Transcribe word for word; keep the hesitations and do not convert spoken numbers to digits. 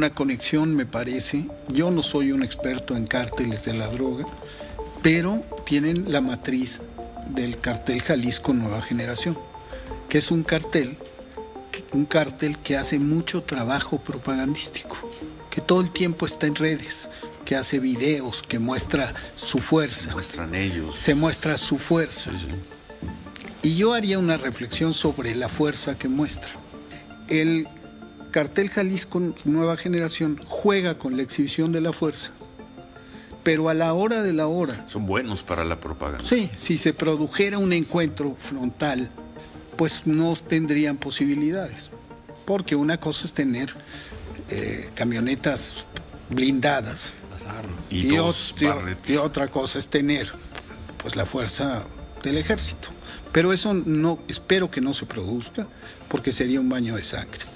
una conexión, me parece. Yo no soy un experto en cárteles de la droga, pero tienen la matriz del Cártel Jalisco Nueva Generación, que es un cartel, un cártel que hace mucho trabajo propagandístico, que todo el tiempo está en redes, que hace videos, que muestra su fuerza. Se muestran ellos. Se muestra su fuerza. Sí, sí. Y yo haría una reflexión sobre la fuerza que muestra. El Cártel Jalisco Nueva Generación juega con la exhibición de la fuerza, pero a la hora de la hora... Son buenos para la propaganda. Sí, si se produjera un encuentro frontal, pues no tendrían posibilidades, porque una cosa es tener eh, camionetas blindadas, las armas, y, y, o, y, y otra cosa es tener pues la fuerza del ejército. Pero eso no, espero que no se produzca, porque sería un baño de sangre.